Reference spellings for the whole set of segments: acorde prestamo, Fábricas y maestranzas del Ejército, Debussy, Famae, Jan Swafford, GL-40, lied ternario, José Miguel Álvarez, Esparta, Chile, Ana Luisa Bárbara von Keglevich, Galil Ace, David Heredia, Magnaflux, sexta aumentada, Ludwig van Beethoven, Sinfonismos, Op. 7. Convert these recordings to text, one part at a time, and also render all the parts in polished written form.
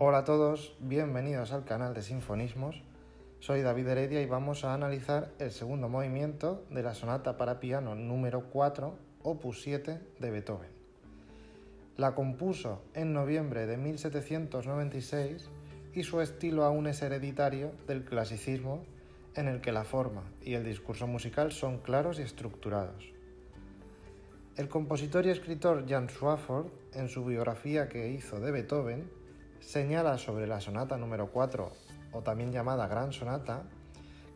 Hola a todos, bienvenidos al canal de Sinfonismos. Soy David Heredia y vamos a analizar el segundo movimiento de la sonata para piano número 4, opus 7 de Beethoven. La compuso en noviembre de 1796 y su estilo aún es hereditario del clasicismo, en el que la forma y el discurso musical son claros y estructurados. El compositor y escritor Jan Swafford, en su biografía que hizo de Beethoven, señala sobre la sonata número 4, o también llamada Gran Sonata,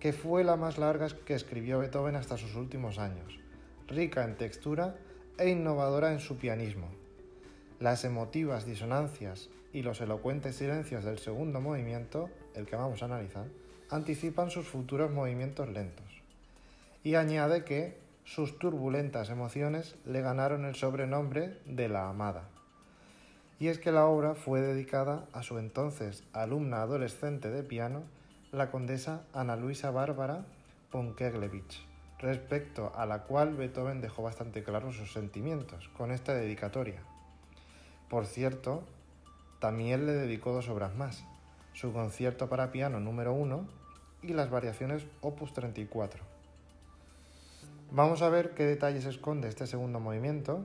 que fue la más larga que escribió Beethoven hasta sus últimos años, rica en textura e innovadora en su pianismo. Las emotivas disonancias y los elocuentes silencios del segundo movimiento, el que vamos a analizar, anticipan sus futuros movimientos lentos. Y añade que sus turbulentas emociones le ganaron el sobrenombre de la amada. Y es que la obra fue dedicada a su entonces alumna adolescente de piano, la condesa Ana Luisa Bárbara von Keglevich, respecto a la cual Beethoven dejó bastante claros sus sentimientos con esta dedicatoria. Por cierto, también le dedicó dos obras más, su concierto para piano número 1 y las variaciones opus 34. Vamos a ver qué detalles esconde este segundo movimiento.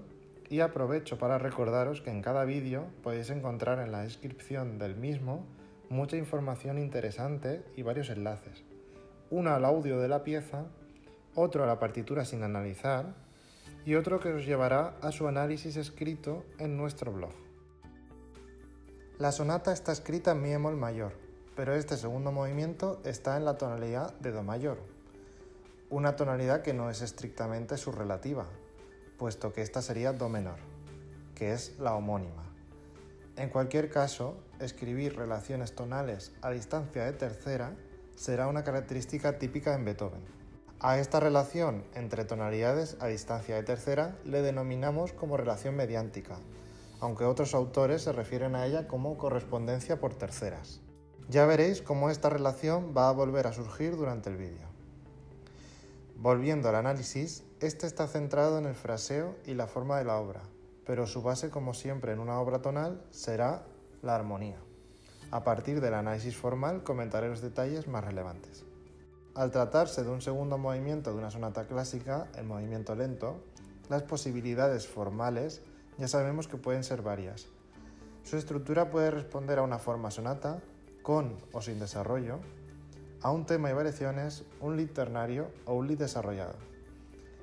Y aprovecho para recordaros que en cada vídeo podéis encontrar en la descripción del mismo mucha información interesante y varios enlaces. Uno al audio de la pieza, otro a la partitura sin analizar y otro que os llevará a su análisis escrito en nuestro blog. La sonata está escrita en mi bemol mayor, pero este segundo movimiento está en la tonalidad de do mayor, una tonalidad que no es estrictamente su relativa, puesto que esta sería do menor, que es la homónima. En cualquier caso, escribir relaciones tonales a distancia de tercera será una característica típica en Beethoven. A esta relación entre tonalidades a distancia de tercera le denominamos como relación mediántica, aunque otros autores se refieren a ella como correspondencia por terceras. Ya veréis cómo esta relación va a volver a surgir durante el vídeo. Volviendo al análisis, este está centrado en el fraseo y la forma de la obra, pero su base, como siempre en una obra tonal, será la armonía. A partir del análisis formal comentaré los detalles más relevantes. Al tratarse de un segundo movimiento de una sonata clásica, el movimiento lento, las posibilidades formales ya sabemos que pueden ser varias. Su estructura puede responder a una forma sonata, con o sin desarrollo, a un tema y variaciones, un lead ternario o un lead desarrollado.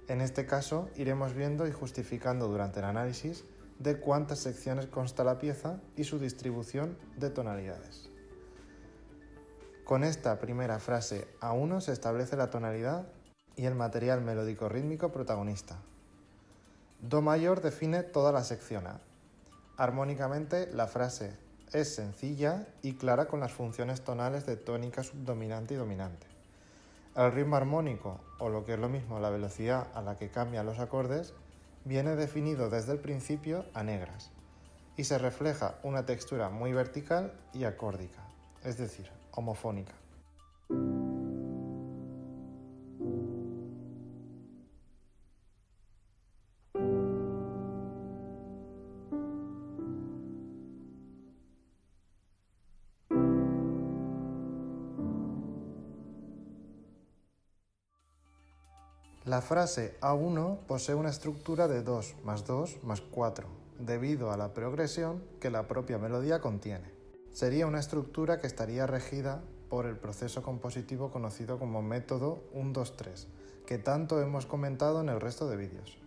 En este caso, iremos viendo y justificando durante el análisis de cuántas secciones consta la pieza y su distribución de tonalidades. Con esta primera frase A1 se establece la tonalidad y el material melódico rítmico protagonista. Do mayor define toda la sección A. Armónicamente, la frase es sencilla y clara con las funciones tonales de tónica subdominante y dominante. El ritmo armónico, o lo que es lo mismo la velocidad a la que cambian los acordes, viene definido desde el principio a negras y se refleja una textura muy vertical y acórdica, es decir, homofónica. La frase A1 posee una estructura de 2 más 2 más 4, debido a la progresión que la propia melodía contiene. Sería una estructura que estaría regida por el proceso compositivo conocido como método 1-2-3, que tanto hemos comentado en el resto de vídeos.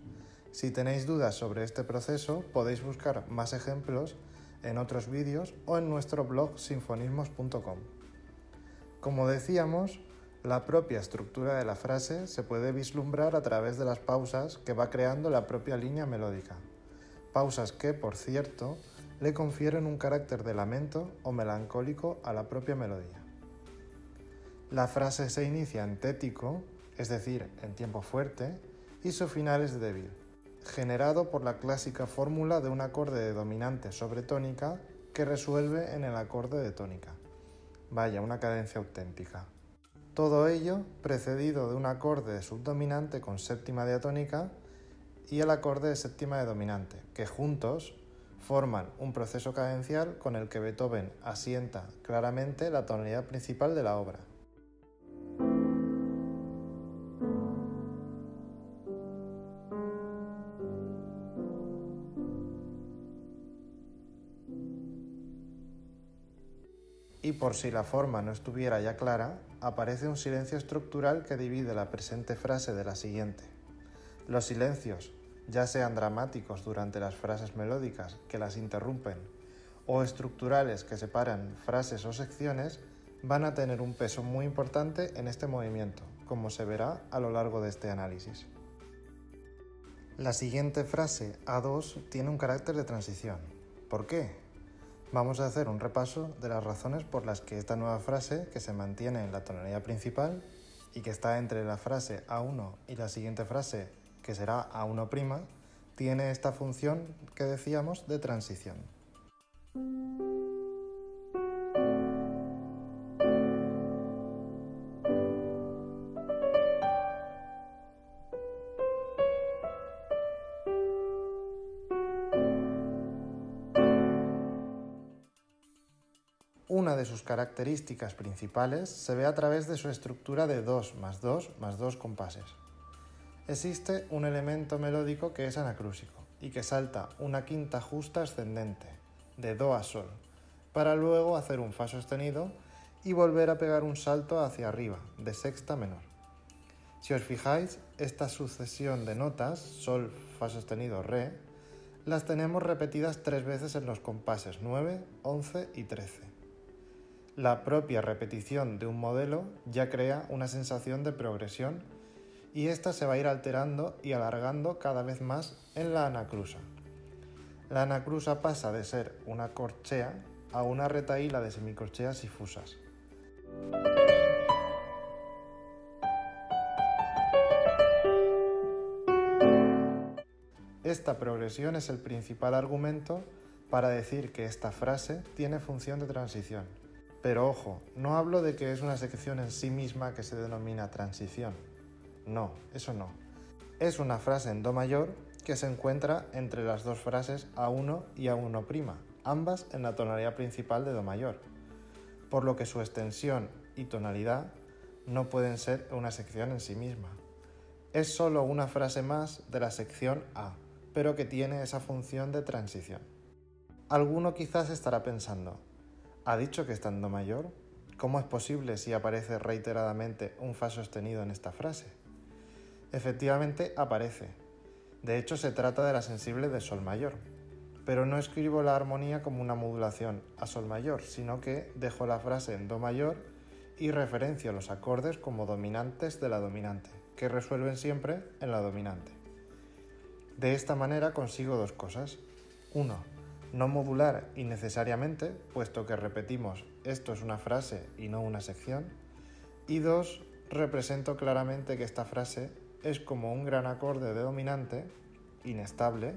Si tenéis dudas sobre este proceso, podéis buscar más ejemplos en otros vídeos o en nuestro blog sinfonismos.com. Como decíamos, la propia estructura de la frase se puede vislumbrar a través de las pausas que va creando la propia línea melódica. Pausas que, por cierto, le confieren un carácter de lamento o melancólico a la propia melodía. La frase se inicia en tético, es decir, en tiempo fuerte, y su final es débil, generado por la clásica fórmula de un acorde de dominante sobre tónica que resuelve en el acorde de tónica. Vaya, una cadencia auténtica. Todo ello precedido de un acorde de subdominante con séptima diatónica y el acorde de séptima de dominante, que juntos forman un proceso cadencial con el que Beethoven asienta claramente la tonalidad principal de la obra. Y por si la forma no estuviera ya clara, aparece un silencio estructural que divide la presente frase de la siguiente. Los silencios, ya sean dramáticos durante las frases melódicas que las interrumpen, o estructurales que separan frases o secciones, van a tener un peso muy importante en este movimiento, como se verá a lo largo de este análisis. La siguiente frase, A2, tiene un carácter de transición. ¿Por qué? Vamos a hacer un repaso de las razones por las que esta nueva frase, que se mantiene en la tonalidad principal y que está entre la frase A1 y la siguiente frase, que será A1', tiene esta función que decíamos de transición. Una de sus características principales se ve a través de su estructura de 2 más 2 más 2 compases. Existe un elemento melódico que es anacrúsico y que salta una quinta justa ascendente, de do a sol, para luego hacer un fa sostenido y volver a pegar un salto hacia arriba, de sexta menor. Si os fijáis, esta sucesión de notas, sol, fa sostenido, re, las tenemos repetidas 3 veces en los compases 9, 11 y 13. La propia repetición de un modelo ya crea una sensación de progresión y esta se va a ir alterando y alargando cada vez más en la anacrusa. La anacrusa pasa de ser una corchea a una retahíla de semicorcheas y fusas. Esta progresión es el principal argumento para decir que esta frase tiene función de transición. Pero ojo, no hablo de que es una sección en sí misma que se denomina transición. No, eso no. Es una frase en do mayor que se encuentra entre las dos frases A1 y A1', ambas en la tonalidad principal de do mayor, por lo que su extensión y tonalidad no pueden ser una sección en sí misma. Es solo una frase más de la sección A, pero que tiene esa función de transición. Alguno quizás estará pensando: ¿ha dicho que está en do mayor? ¿Cómo es posible si aparece reiteradamente un fa sostenido en esta frase? Efectivamente aparece. De hecho, se trata de la sensible de sol mayor. Pero no escribo la armonía como una modulación a sol mayor, sino que dejo la frase en do mayor y referencio los acordes como dominantes de la dominante, que resuelven siempre en la dominante. De esta manera consigo dos cosas. 1. No modular innecesariamente, puesto que repetimos esto es una frase y no una sección. Y 2, represento claramente que esta frase es como un gran acorde de dominante, inestable,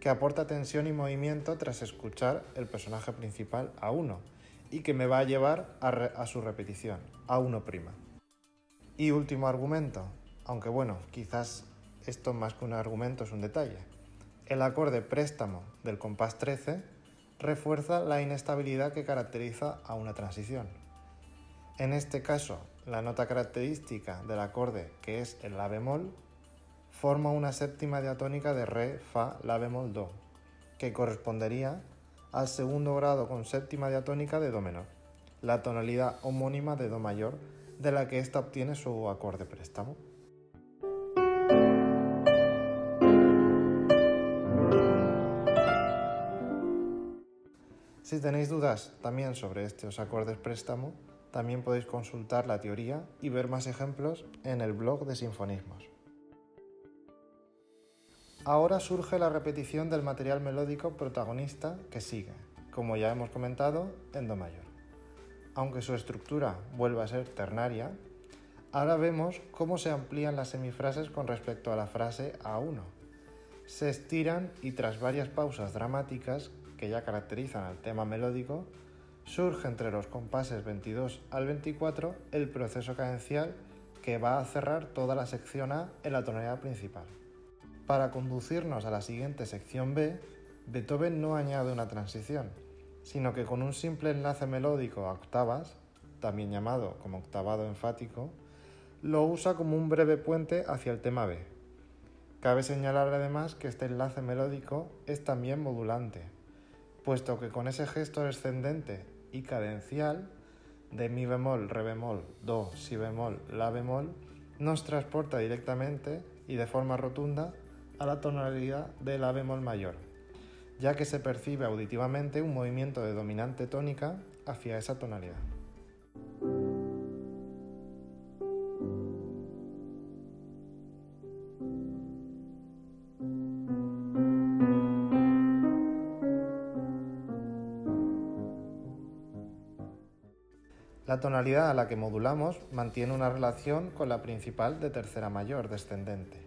que aporta tensión y movimiento tras escuchar el personaje principal A1 y que me va a llevar a su repetición, A1'. Y último argumento, aunque bueno, quizás esto más que un argumento es un detalle. El acorde préstamo del compás 13 refuerza la inestabilidad que caracteriza a una transición. En este caso, la nota característica del acorde, que es el la bemol, forma una séptima diatónica de re, fa, la bemol, do, que correspondería al segundo grado con séptima diatónica de do menor, la tonalidad homónima de do mayor, de la que ésta obtiene su acorde préstamo. Si tenéis dudas también sobre estos acordes préstamo, también podéis consultar la teoría y ver más ejemplos en el blog de Sinfonismos. Ahora surge la repetición del material melódico protagonista que sigue, como ya hemos comentado, en do mayor. Aunque su estructura vuelva a ser ternaria, ahora vemos cómo se amplían las semifrases con respecto a la frase A1. Se estiran y tras varias pausas dramáticas que ya caracterizan al tema melódico, surge entre los compases 22 al 24 el proceso cadencial que va a cerrar toda la sección A en la tonalidad principal, para conducirnos a la siguiente sección B, Beethoven no añade una transición, sino que con un simple enlace melódico a octavas, también llamado como octavado enfático, lo usa como un breve puente hacia el tema B. Cabe señalar además que este enlace melódico es también modulante, puesto que con ese gesto descendente y cadencial de mi bemol, re bemol, do, si bemol, la bemol, nos transporta directamente y de forma rotunda a la tonalidad de la bemol mayor, ya que se percibe auditivamente un movimiento de dominante tónica hacia esa tonalidad. La tonalidad a la que modulamos mantiene una relación con la principal de tercera mayor descendente.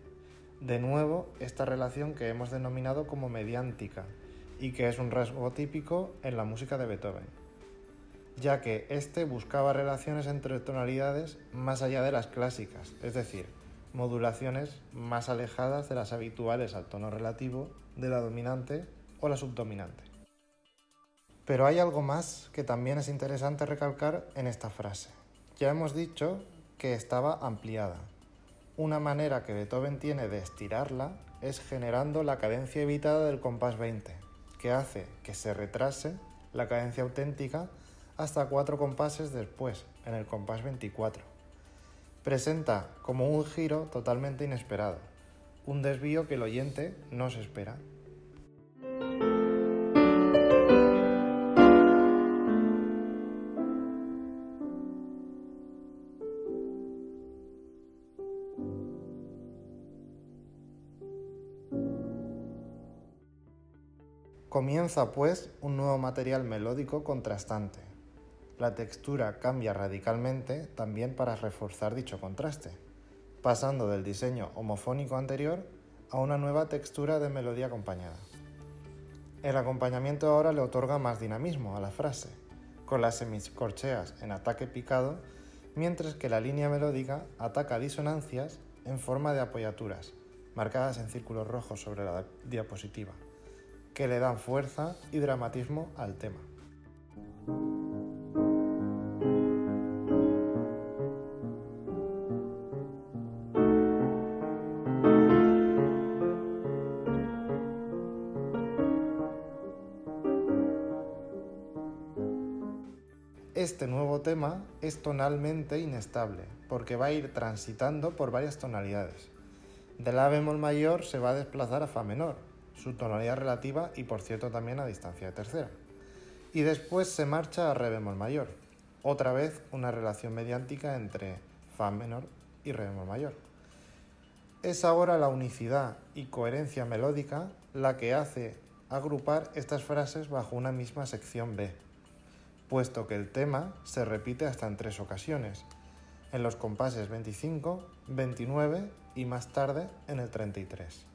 De nuevo, esta relación que hemos denominado como mediántica y que es un rasgo típico en la música de Beethoven, ya que éste buscaba relaciones entre tonalidades más allá de las clásicas, es decir, modulaciones más alejadas de las habituales al tono relativo de la dominante o la subdominante. Pero hay algo más que también es interesante recalcar en esta frase. Ya hemos dicho que estaba ampliada. Una manera que Beethoven tiene de estirarla es generando la cadencia evitada del compás 20, que hace que se retrase la cadencia auténtica hasta 4 compases después, en el compás 24. Presenta como un giro totalmente inesperado, un desvío que el oyente no se espera. Comienza, pues, un nuevo material melódico contrastante. La textura cambia radicalmente también para reforzar dicho contraste, pasando del diseño homofónico anterior a una nueva textura de melodía acompañada. El acompañamiento ahora le otorga más dinamismo a la frase, con las semicorcheas en ataque picado, mientras que la línea melódica ataca disonancias en forma de apoyaturas, marcadas en círculos rojos sobre la diapositiva, que le dan fuerza y dramatismo al tema. Este nuevo tema es tonalmente inestable, porque va a ir transitando por varias tonalidades. De la bemol mayor se va a desplazar a fa menor, su tonalidad relativa y, por cierto, también a distancia de tercera. Y después se marcha a re bemol mayor, otra vez una relación mediántica entre fa menor y re bemol mayor. Es ahora la unicidad y coherencia melódica la que hace agrupar estas frases bajo una misma sección B, puesto que el tema se repite hasta en 3 ocasiones, en los compases 25, 29 y más tarde en el 33.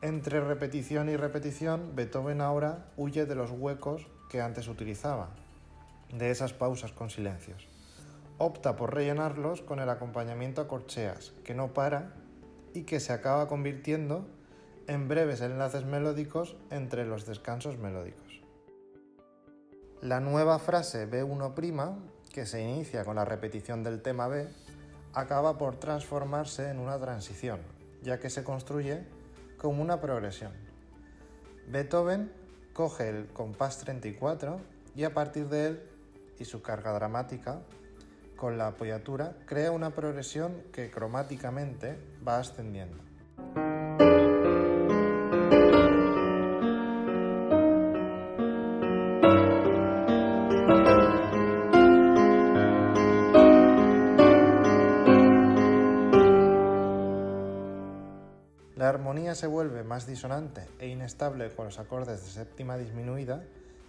Entre repetición y repetición, Beethoven ahora huye de los huecos que antes utilizaba, de esas pausas con silencios. Opta por rellenarlos con el acompañamiento a corcheas, que no para y que se acaba convirtiendo en breves enlaces melódicos entre los descansos melódicos. La nueva frase B1', que se inicia con la repetición del tema B, acaba por transformarse en una transición, ya que se construye como una progresión. Beethoven coge el compás 34 y a partir de él y su carga dramática, con la apoyatura, crea una progresión que cromáticamente va ascendiendo. La armonía se vuelve más disonante e inestable con los acordes de séptima disminuida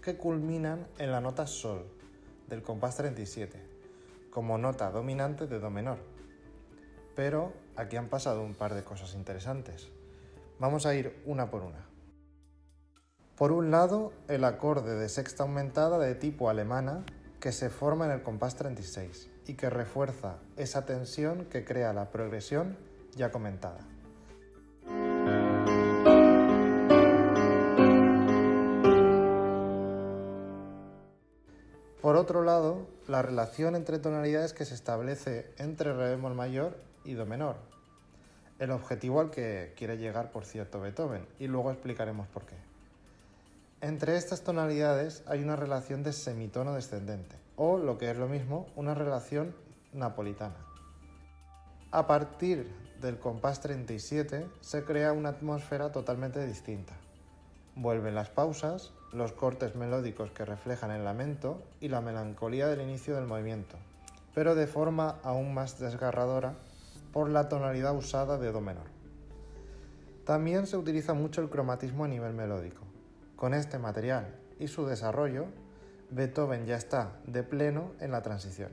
que culminan en la nota sol del compás 37, como nota dominante de do menor. Pero aquí han pasado un par de cosas interesantes. Vamos a ir una por una. Por un lado, el acorde de sexta aumentada de tipo alemana que se forma en el compás 36 y que refuerza esa tensión que crea la progresión ya comentada. Por otro lado, la relación entre tonalidades que se establece entre re bemol mayor y do menor, el objetivo al que quiere llegar, por cierto, Beethoven, y luego explicaremos por qué. Entre estas tonalidades hay una relación de semitono descendente, o lo que es lo mismo, una relación napolitana. A partir del compás 37 se crea una atmósfera totalmente distinta. Vuelven las pausas, los cortes melódicos que reflejan el lamento y la melancolía del inicio del movimiento, pero de forma aún más desgarradora por la tonalidad usada de do menor. También se utiliza mucho el cromatismo a nivel melódico. Con este material y su desarrollo, Beethoven ya está de pleno en la transición.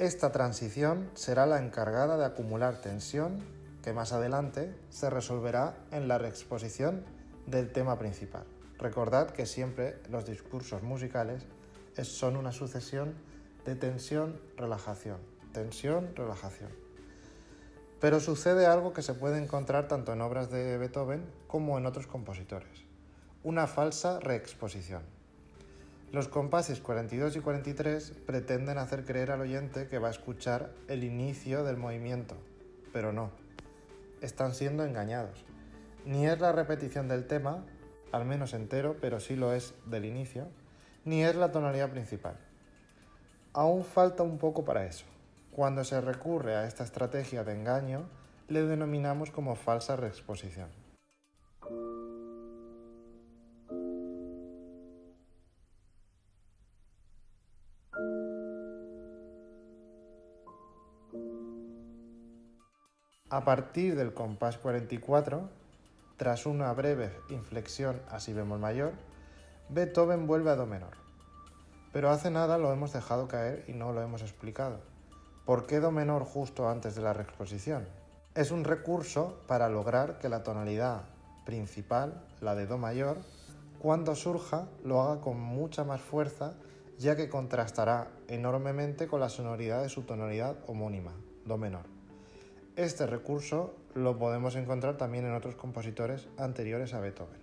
Esta transición será la encargada de acumular tensión que más adelante se resolverá en la reexposición del tema principal. Recordad que siempre los discursos musicales son una sucesión de tensión-relajación, tensión-relajación. Pero sucede algo que se puede encontrar tanto en obras de Beethoven como en otros compositores, una falsa reexposición. Los compases 42 y 43 pretenden hacer creer al oyente que va a escuchar el inicio del movimiento, pero no. Están siendo engañados. Ni es la repetición del tema, al menos entero, pero sí lo es del inicio, ni es la tonalidad principal. Aún falta un poco para eso. Cuando se recurre a esta estrategia de engaño, le denominamos como falsa reexposición. A partir del compás 44, tras una breve inflexión a si bemol mayor, Beethoven vuelve a do menor. Pero hace nada lo hemos dejado caer y no lo hemos explicado. ¿Por qué do menor justo antes de la reexposición? Es un recurso para lograr que la tonalidad principal, la de do mayor, cuando surja lo haga con mucha más fuerza, ya que contrastará enormemente con la sonoridad de su tonalidad homónima, do menor. Este recurso lo podemos encontrar también en otros compositores anteriores a Beethoven.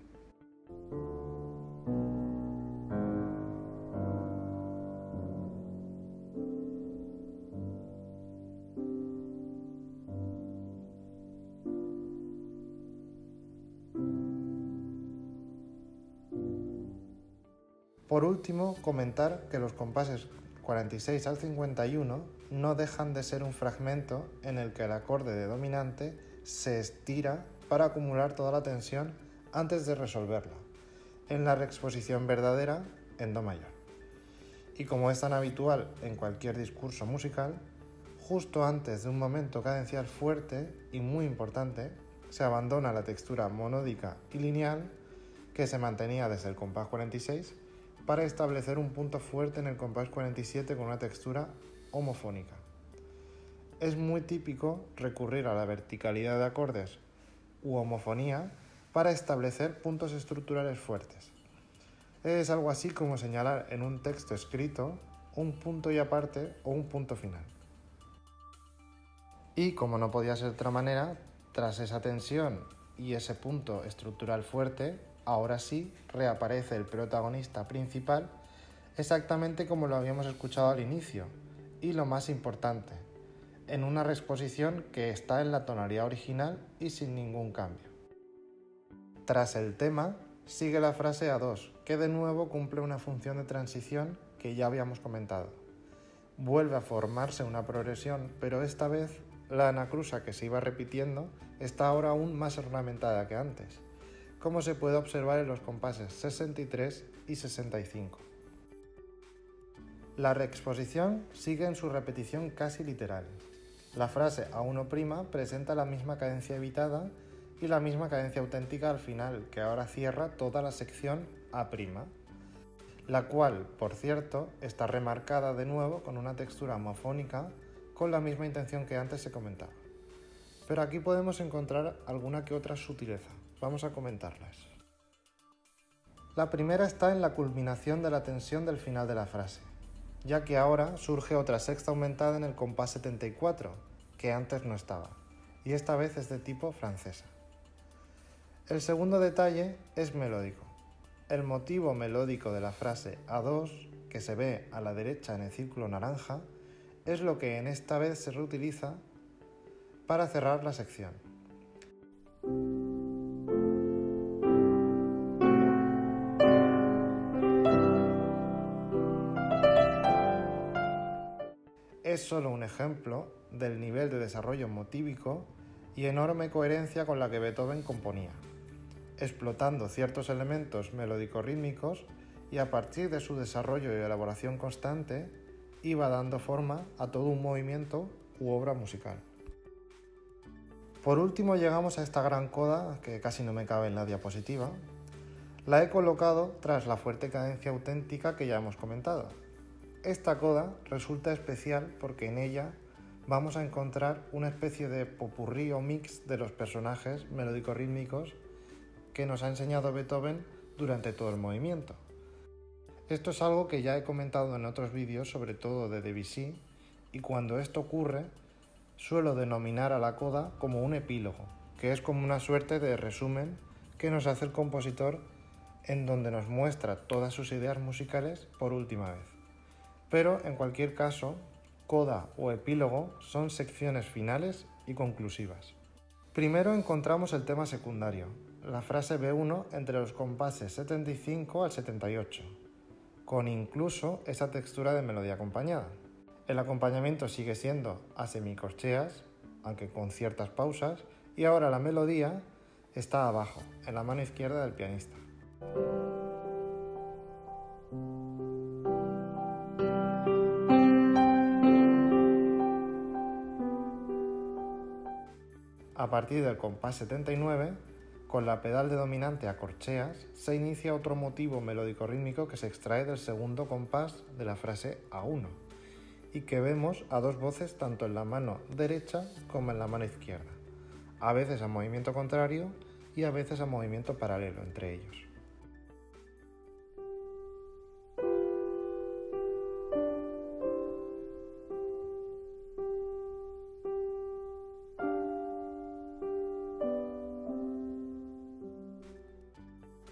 Por último, comentar que los compases 46 al 51 no dejan de ser un fragmento en el que el acorde de dominante se estira para acumular toda la tensión antes de resolverla, en la reexposición verdadera en do mayor. Y como es tan habitual en cualquier discurso musical, justo antes de un momento cadencial fuerte y muy importante, se abandona la textura monódica y lineal que se mantenía desde el compás 46 para establecer un punto fuerte en el compás 47 con una textura homofónica. Es muy típico recurrir a la verticalidad de acordes u homofonía para establecer puntos estructurales fuertes. Es algo así como señalar en un texto escrito un punto y aparte o un punto final. Y como no podía ser de otra manera, tras esa tensión y ese punto estructural fuerte, ahora sí reaparece el protagonista principal exactamente como lo habíamos escuchado al inicio y lo más importante, en una reexposición que está en la tonalidad original y sin ningún cambio. Tras el tema sigue la frase A2, que de nuevo cumple una función de transición que ya habíamos comentado. Vuelve a formarse una progresión, pero esta vez la anacrusa que se iba repitiendo está ahora aún más ornamentada que antes, como se puede observar en los compases 63 y 65. La reexposición sigue en su repetición casi literal. La frase A1' presenta la misma cadencia evitada y la misma cadencia auténtica al final, que ahora cierra toda la sección A', la cual, por cierto, está remarcada de nuevo con una textura homofónica con la misma intención que antes se comentaba. Pero aquí podemos encontrar alguna que otra sutileza. Vamos a comentarlas. La primera está en la culminación de la tensión del final de la frase, ya que ahora surge otra sexta aumentada en el compás 74, que antes no estaba, y esta vez es de tipo francesa. El segundo detalle es melódico. El motivo melódico de la frase A2, que se ve a la derecha en el círculo naranja, es lo que en esta vez se reutiliza para cerrar la sección. Es solo un ejemplo del nivel de desarrollo motívico y enorme coherencia con la que Beethoven componía, explotando ciertos elementos melódico-rítmicos, y a partir de su desarrollo y elaboración constante iba dando forma a todo un movimiento u obra musical. Por último llegamos a esta gran coda, que casi no me cabe en la diapositiva. La he colocado tras la fuerte cadencia auténtica que ya hemos comentado. Esta coda resulta especial porque en ella vamos a encontrar una especie de popurrí o mix de los personajes melódico-rítmicos que nos ha enseñado Beethoven durante todo el movimiento. Esto es algo que ya he comentado en otros vídeos, sobre todo de Debussy, y cuando esto ocurre suelo denominar a la coda como un epílogo, que es como una suerte de resumen que nos hace el compositor en donde nos muestra todas sus ideas musicales por última vez. Pero en cualquier caso, coda o epílogo son secciones finales y conclusivas. Primero encontramos el tema secundario, la frase B1 entre los compases 75 al 78, con incluso esa textura de melodía acompañada. El acompañamiento sigue siendo a semicorcheas, aunque con ciertas pausas, y ahora la melodía está abajo, en la mano izquierda del pianista. A partir del compás 79, con la pedal de dominante a corcheas, se inicia otro motivo melódico-rítmico que se extrae del segundo compás de la frase A1. Y que vemos a dos voces tanto en la mano derecha como en la mano izquierda, a veces a movimiento contrario y a veces a movimiento paralelo entre ellos.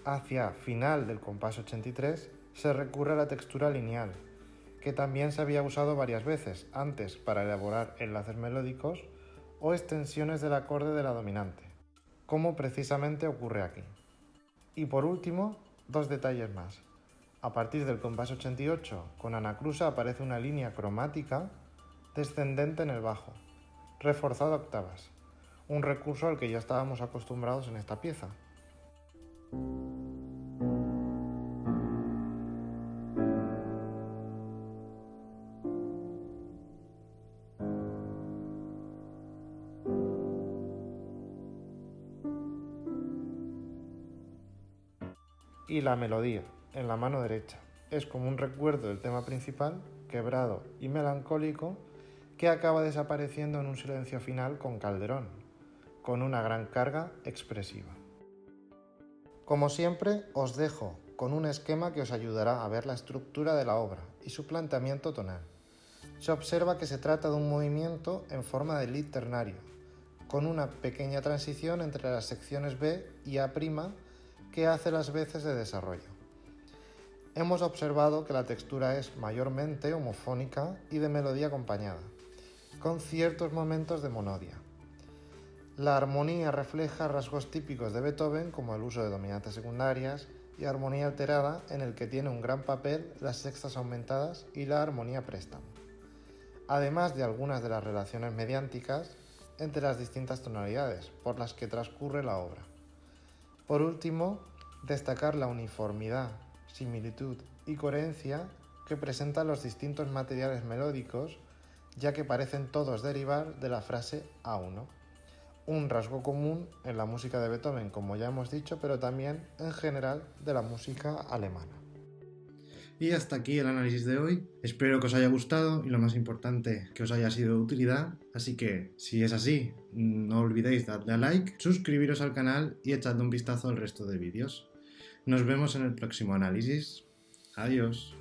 Hacia final del compás 83 se recurre a la textura lineal, que también se había usado varias veces antes para elaborar enlaces melódicos o extensiones del acorde de la dominante, como precisamente ocurre aquí. Y por último, dos detalles más. A partir del compás 88, con anacrusa aparece una línea cromática descendente en el bajo, reforzada a octavas, un recurso al que ya estábamos acostumbrados en esta pieza. Y la melodía, en la mano derecha, es como un recuerdo del tema principal, quebrado y melancólico, que acaba desapareciendo en un silencio final con Calderón, con una gran carga expresiva. Como siempre, os dejo con un esquema que os ayudará a ver la estructura de la obra y su planteamiento tonal. Se observa que se trata de un movimiento en forma de lied ternario, con una pequeña transición entre las secciones B y A', que hace las veces de desarrollo. Hemos observado que la textura es mayormente homofónica y de melodía acompañada, con ciertos momentos de monodia. La armonía refleja rasgos típicos de Beethoven, como el uso de dominantes secundarias y armonía alterada, en el que tiene un gran papel las sextas aumentadas y la armonía préstamo, además de algunas de las relaciones mediánticas entre las distintas tonalidades por las que transcurre la obra. Por último, destacar la uniformidad, similitud y coherencia que presentan los distintos materiales melódicos, ya que parecen todos derivar de la frase A1, un rasgo común en la música de Beethoven, como ya hemos dicho, pero también en general de la música alemana. Y hasta aquí el análisis de hoy. Espero que os haya gustado y, lo más importante, que os haya sido de utilidad. Así que, si es así, no olvidéis darle a like, suscribiros al canal y echadle un vistazo al resto de vídeos. Nos vemos en el próximo análisis. Adiós.